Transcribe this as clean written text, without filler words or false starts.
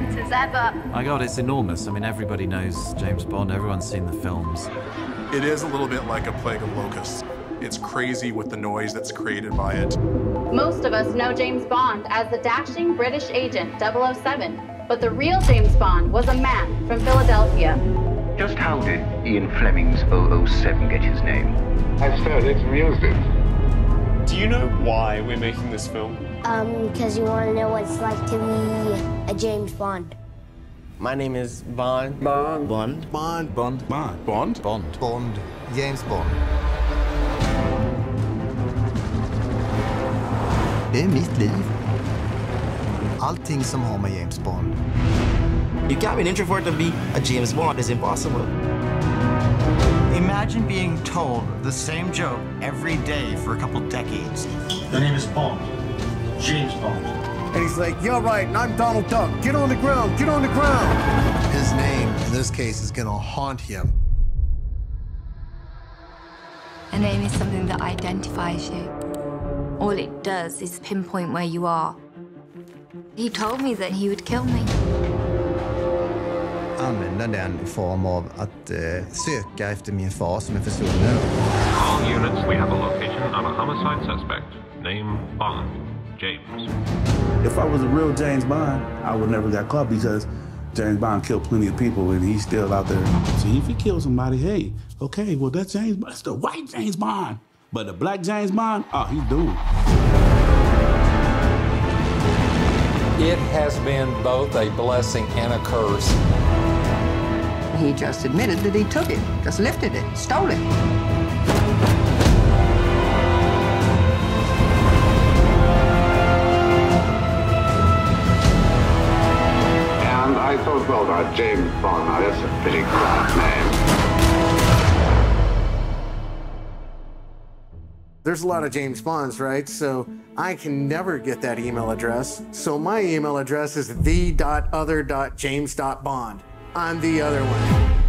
event as ever. My God, it's enormous. I mean, everybody knows James Bond. Everyone's seen the films. It is a little bit like a plague of locusts. It's crazy with the noise that's created by it. Most of us know James Bond as the dashing British agent 007, but the real James Bond was a man from Philadelphia. Just how did Ian Fleming's 007 get his name? I've heard it and used it. Do you know why we're making this film? Because you want to know what it's like to be a James Bond. My name is Bond. Bond. Bond. Bond. Bond. Bond. Bond. Bond. Bond. James Bond. Det är mitt liv. Allting som har med James Bond. You can't be an introvert to be a James Bond. It's impossible. Imagine being told the same joke every day for a couple decades. The name is Bond. James Bond. And he's like, "You're right, and I'm Donald Duck. Get on the ground, get on the ground." His name, in this case, is gonna haunt him. A name is something that identifies you. All it does is pinpoint where you are. He told me that he would kill me. Använda den I form av att söka efter min far som är försvunnen. All units, we have a location on a homicide suspect. Name Bond. James. If I was a real James Bond, I would never got caught because James Bond killed plenty of people and he's still out there. See, if he killed somebody, hey, okay, well that's James Bond. That's the white James Bond. But the black James Bond, oh, he's doomed. It has been both a blessing and a curse. He just admitted that he took it, just lifted it, stole it. I thought, well, about James Bond, now that's a pretty crap name. There's a lot of James Bonds, right? So I can never get that email address. So my email address is the.other.james.bond. I'm the other one.